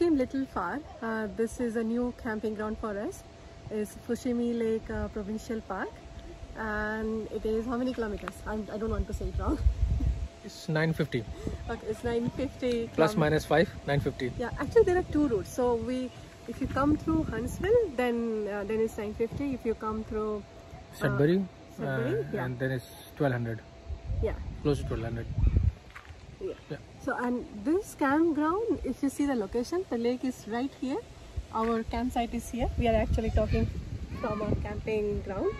came little far. This is a new camping ground for us. It's Fushimi Lake Provincial Park, and it is how many kilometers? I don't want to say it wrong. It's 950. Okay, it's 950. Plus minus 5, 950. Yeah, actually there are two routes. So if you come through Huntsville, then it's 950. If you come through Sudbury, yeah. And then it's 1200. Yeah. Close to 1200. Yeah. Yeah. So, and this campground, if you see the location, the lake is right here. Our campsite is here. We are actually talking from our camping ground.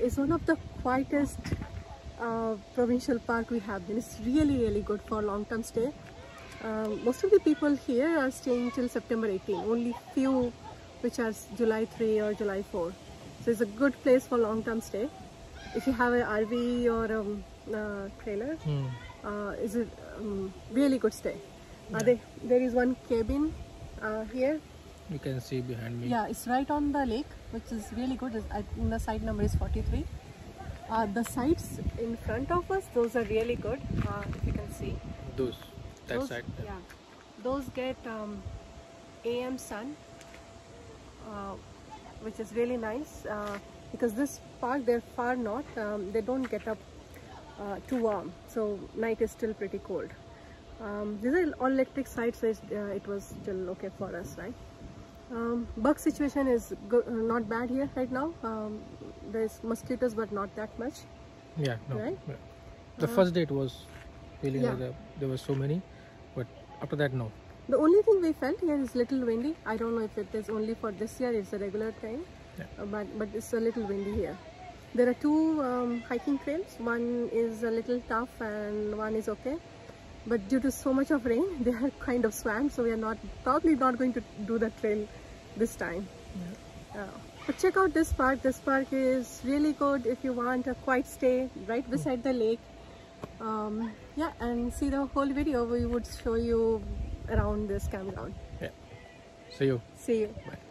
It's one of the quietest provincial park we have. And it's really, really good for long-term stay. Most of the people here are staying till September 18. Only few which are July 3 or July 4. So it's a good place for long-term stay. If you have an RV or trailer, it's a really good stay. Yeah. There is one cabin here. You can see behind me. Yeah, it's right on the lake, which is really good. I think the site number is 43. The sites in front of us, those are really good. If you can see. That side. Yeah, those get AM sun, which is really nice because this park, they're far north. They don't get up too warm, so night is still pretty cold. These are all electric sites, so it was still okay for us, right? Bug situation is good, not bad here right now. There's mosquitoes, but not that much. Yeah, no. Right? Yeah. The first day it was feeling like there were so many, but after that, no. The only thing we felt here is little windy. I don't know if it is only for this year. It's a regular thing, but it's a little windy here. There are two hiking trails. One is a little tough and one is okay. But due to so much of rain, they are kind of swamped. So we are probably not going to do the trail this time. Yeah. But check out this park. This park is really good if you want a quiet stay right beside the lake. Yeah, and see the whole video. We would show you around this campground. Yeah. See you. See you. Bye.